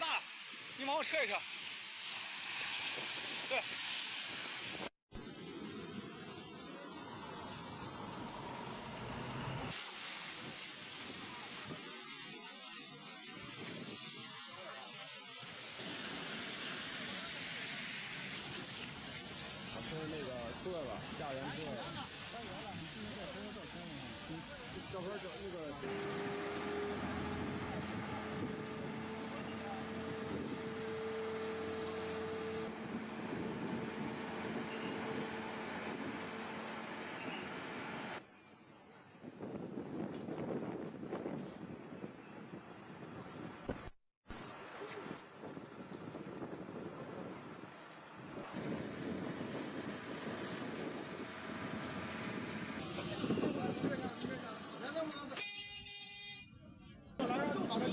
大了，你往后撤一撤。对。 那个错了，驾人错了。小哥，整那个。松手！松手！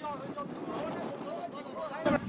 松手！松手！